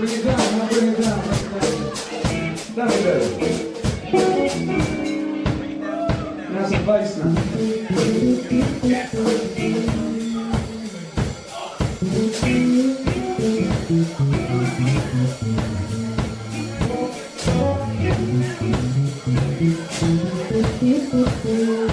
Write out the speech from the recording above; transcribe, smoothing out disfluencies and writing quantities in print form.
Bring it down, now bring it down. That'll be better. Now some bass now.